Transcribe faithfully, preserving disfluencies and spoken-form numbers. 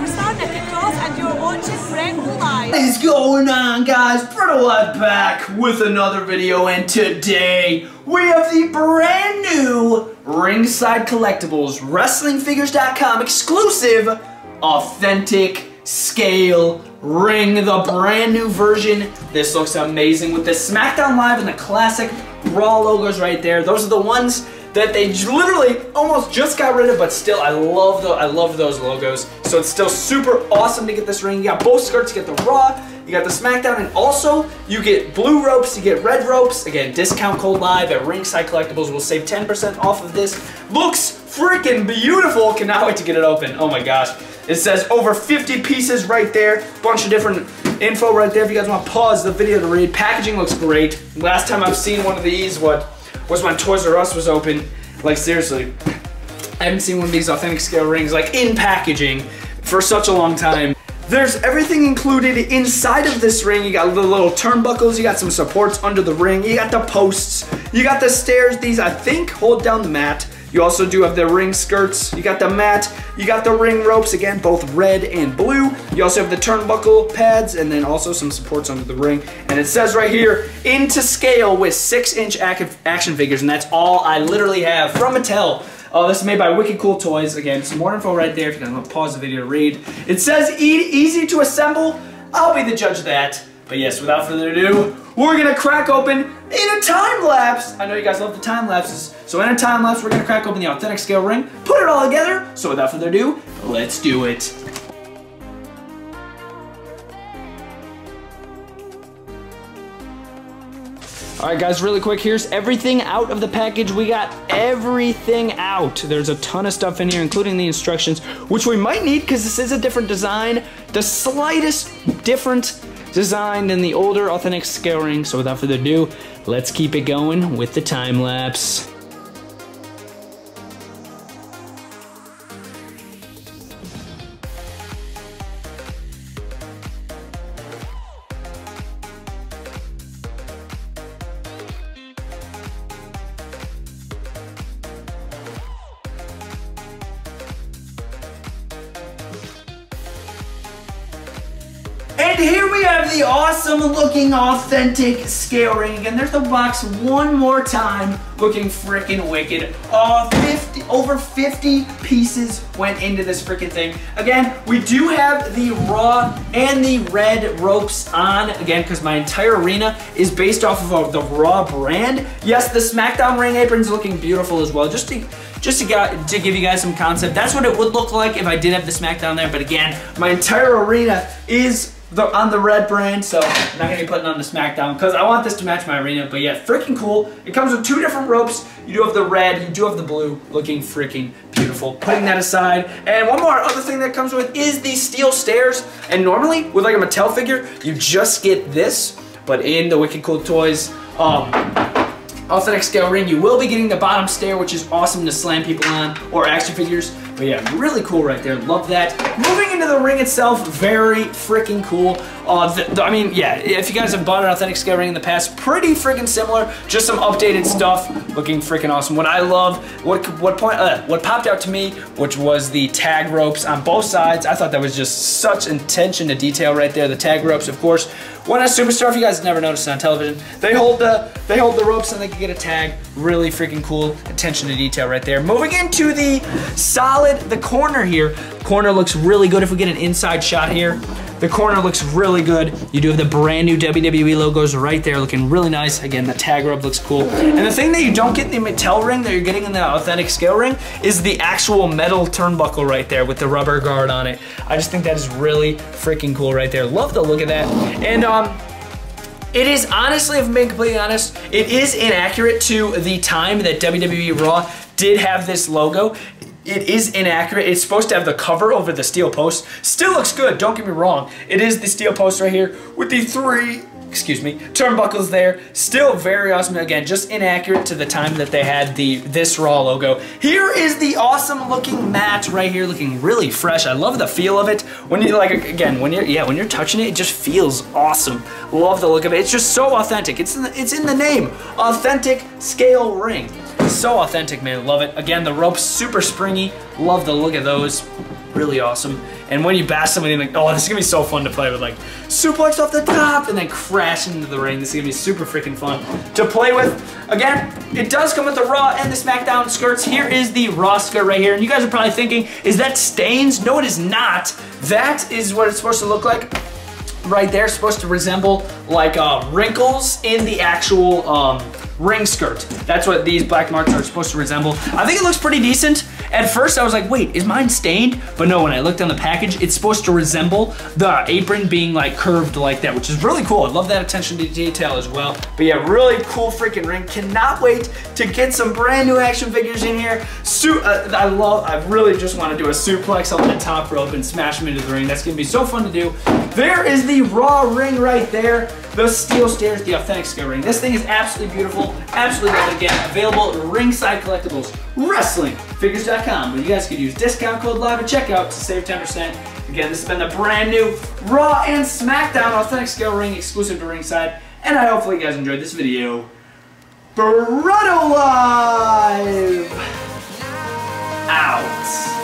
I'm Rosanna Cross, and you're watching BrettO Live. What is going on, guys? BrettO Live back with another video, and today we have the brand new Ringside Collectibles Wrestling Figures dot com exclusive authentic scale ring, the brand new version. This looks amazing with the SmackDown Live and the classic RAW logos right there. Those are the ones that they literally almost just got rid of, but still, I love the I love those logos. So it's still super awesome to get this ring. You got both skirts, you get the Raw, you got the SmackDown, and also you get blue ropes, you get red ropes. Again, discount code live at Ringside Collectibles will save ten percent off of this. Looks freaking beautiful. Cannot wait to get it open. Oh my gosh. It says over fifty pieces right there. Bunch of different info right there if you guys want to pause the video to read. Packaging looks great. Last time I've seen one of these, what, was when Toys R Us was open. Like, seriously, I haven't seen one of these authentic scale rings, like, in packaging for such a long time. There's everything included inside of this ring. You got the little turnbuckles, you got some supports under the ring, you got the posts, you got the stairs. These, I think, hold down the mat. You also do have the ring skirts, you got the mat, you got the ring ropes, again, both red and blue. You also have the turnbuckle pads and then also some supports under the ring. And it says right here, into scale with six inch action figures, and that's all I literally have from Mattel. Oh, this is made by Wicked Cool Toys. Again, some more info right there if you guys want to pause the video to read. It says, e easy to assemble. I'll be the judge of that. But yes, without further ado, we're gonna crack open in a time lapse. I know you guys love the time lapses. So in a time lapse, we're gonna crack open the authentic scale ring, put it all together. So without further ado, let's do it. All right, guys, really quick, here's everything out of the package. We got everything out. There's a ton of stuff in here, including the instructions, which we might need because this is a different design, the slightest different design than the older authentic scale ring. So without further ado, let's keep it going with the time lapse. And here we have the awesome looking authentic scale ring. Again, there's the box one more time. Looking freaking wicked. Oh, fifty, over fifty pieces went into this freaking thing. Again, we do have the Raw and the red ropes on. Again, because my entire arena is based off of the Raw brand. Yes, the SmackDown ring apron's looking beautiful as well. Just to, just to, get, to give you guys some concept, that's what it would look like if I did have the SmackDown there. But again, my entire arena is The, on the red brand, so I'm not gonna be putting on the SmackDown because I want this to match my arena. But yeah, freaking cool. It comes with two different ropes. You do have the red, you do have the blue, looking freaking beautiful. Putting that aside, and one more other thing that comes with is the steel stairs. And normally with like a Mattel figure, you just get this, but in the Wicked Cool Toys um, authentic scale ring, you will be getting the bottom stair, which is awesome to slam people on, or action figures. But yeah, really cool right there. Love that. Moving into the ring itself, very freaking cool. Uh, the, the, I mean, yeah, if you guys have bought an authentic scale ring in the past, pretty freaking similar. Just some updated stuff. Looking freaking awesome. What I love, what what point, uh, what popped out to me, which was the tag ropes on both sides. I thought that was just such attention to detail right there. The tag ropes, of course. When a superstar, if you guys never noticed on television, they hold the they hold the ropes and they can get a tag. Really freaking cool attention to detail right there. Moving into the solid. The corner here, corner looks really good. If we get an inside shot here, the corner looks really good. You do have the brand new W W E logos right there, looking really nice. Again, the tag rope looks cool. And the thing that you don't get in the Mattel ring that you're getting in the authentic scale ring is the actual metal turnbuckle right there with the rubber guard on it. I just think that is really freaking cool right there. Love the look of that. And um, it is honestly, if I'm being completely honest, it is inaccurate to the time that W W E Raw did have this logo. It is inaccurate. It's supposed to have the cover over the steel post. Still looks good, don't get me wrong. It is the steel post right here with the three, excuse me, turnbuckles there. Still very awesome. Again, just inaccurate to the time that they had the this Raw logo. Here is the awesome looking mat right here, looking really fresh. I love the feel of it. When you like, again, when you're, yeah, when you're touching it, it just feels awesome. Love the look of it. It's just so authentic. It's in the, it's in the name, authentic scale ring. So authentic, man. Love it. Again, the rope's super springy. Love the look of those. really awesome. And when you bash somebody, like, oh, this is gonna be so fun to play with, like suplex off the top and then crash into the ring. This is gonna be super freaking fun to play with. Again, it does come with the Raw and the SmackDown skirts. Here is the Raw skirt right here, and you guys are probably thinking, is that stains? No, it is not. That is what it's supposed to look like. Right there, supposed to resemble like uh, wrinkles in the actual um, ring skirt. That's what these black marks are supposed to resemble. I think it looks pretty decent. At first I was like, wait, is mine stained? But no, when I looked on the package, it's supposed to resemble the apron being like curved like that, which is really cool. I love that attention to detail as well. But yeah, really cool freaking ring. Cannot wait to get some brand new action figures in here. Su uh, I love, I really just want to do a suplex on the top rope and smash them into the ring. That's going to be so fun to do. There is the Raw ring right there. The steel stairs, the authentic scale ring. This thing is absolutely beautiful. Absolutely love it. Again, available at Ringside Collectibles, Wrestling Figures dot com, where you guys could use discount code LIVE at checkout to save ten percent. Again, this has been the brand new Raw and SmackDown authentic scale ring, exclusive to Ringside. And I hopefully you guys enjoyed this video. BrettO Live! Out!